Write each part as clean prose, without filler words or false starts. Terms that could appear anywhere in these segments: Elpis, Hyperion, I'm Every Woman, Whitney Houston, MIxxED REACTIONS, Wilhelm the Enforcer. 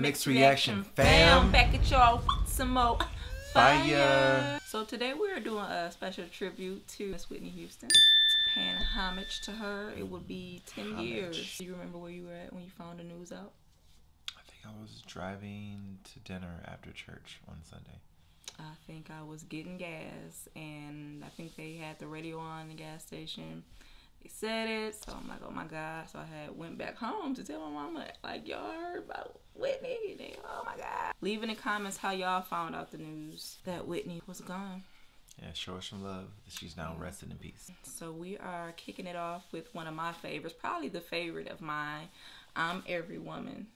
Mixed Reaction fam. Back at y'all with some more fire. So today we're doing a special tribute to Miss Whitney Houston. Paying homage to her. It would be 10 years. Do you remember where you were at when you found the news out? I think I was driving to dinner after church one Sunday. I think I was getting gas, and I think they had the radio on the gas station. They said it, so I'm like, oh my God. So I went back home to tell my mama, like, y'all heard about Whitney? And they, oh my God. Leave in the comments how y'all found out the news that Whitney was gone. Yeah, show us some love. She's now rested in peace. So we are kicking it off with one of my favorites, probably the favorite of mine, I'm Every Woman.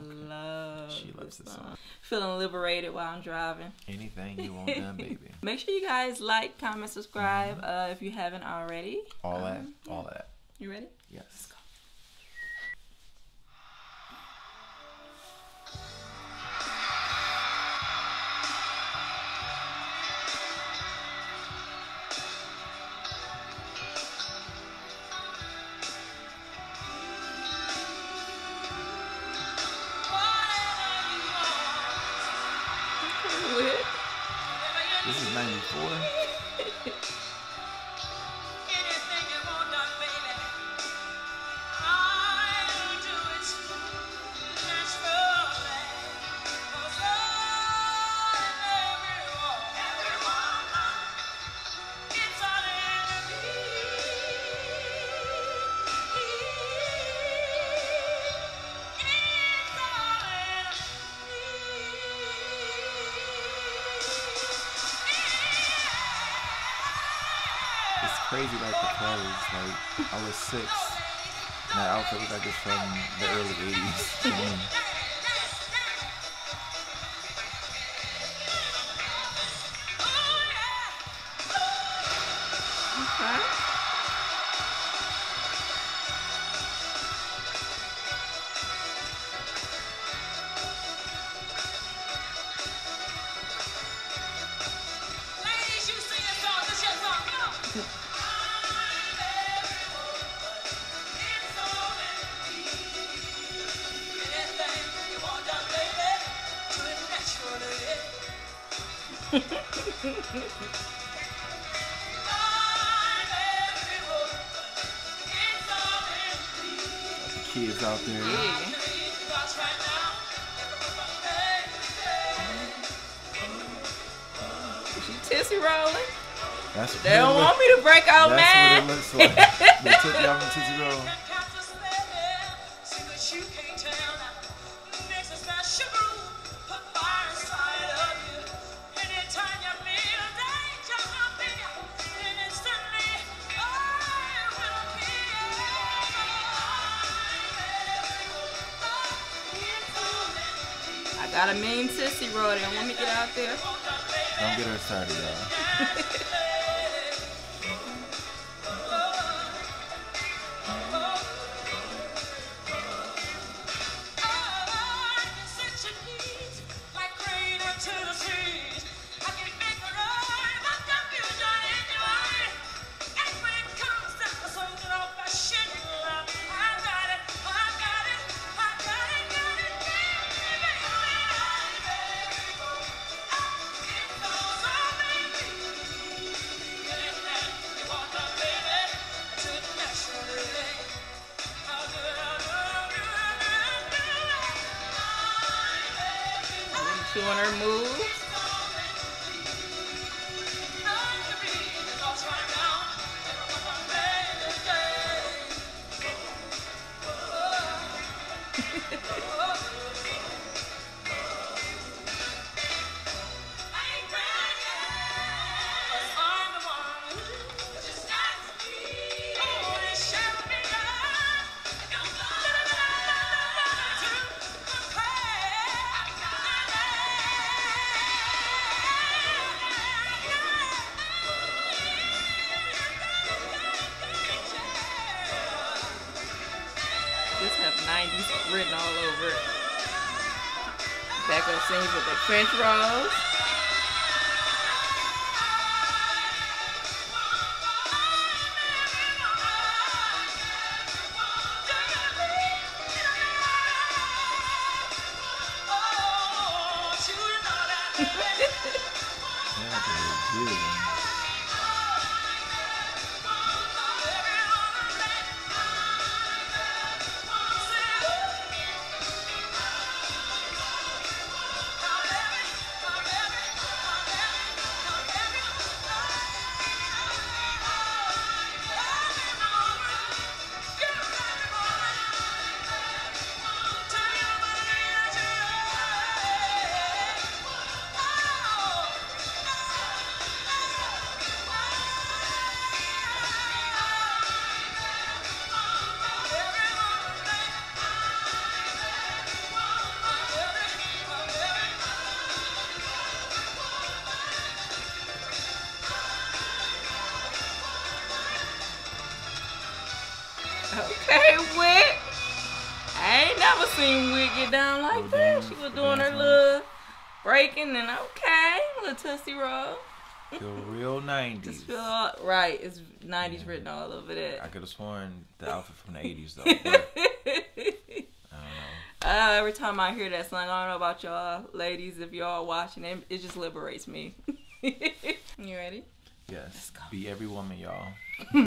She loves this song. Feeling liberated while I'm driving. Anything you want done, baby. Make sure you guys like, comment, subscribe if you haven't already. All that. You ready? Yes. Let's go. This is 94. Anything you want done, baby. I'll do it naturally. 'Cause I'm every woman inside of me. Crazy, like the clothes. Like I was 6, and that outfit was like this from the early 80s. Ladies, you sing a song. This your song. Come on. Kids out there. Yeah. She tissy rolling. That's they don't want me to break out, man. That's what it looks like. They took y'all from tissy roll. Got a mean sissy road and want me to get out there. Don't get her started, y'all. Doing her moves. Just have 90s written all over it. Back up scenes with the French rolls. Okay, Whit. I ain't never seen Whit get down like that. She was doing her little breaking and okay, little tussie roll. Feel real 90s. Just feel all, right. It's 90s written all over that. I could have sworn the outfit from the 80s though. Every time I hear that song, I don't know about y'all ladies, if y'all watching it, it just liberates me. You ready? Yes. Be every woman, y'all.